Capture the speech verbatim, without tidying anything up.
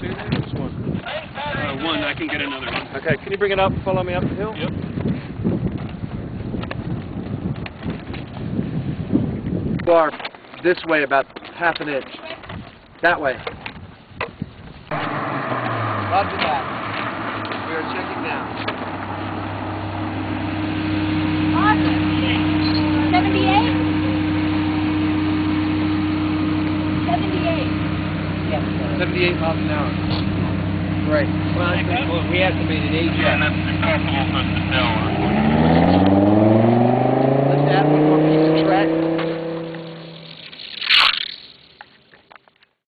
two? There's one. Uh, one, I can get another one. Okay, can you bring it up, follow me up the hill? Yep. You are this way about half an inch. That way. Roger that. We are checking now. seventy-eight miles an hour. Right. Well, I think, well we estimated eight. Yeah, and that's acceptable for the hour. Let's add one more piece of track.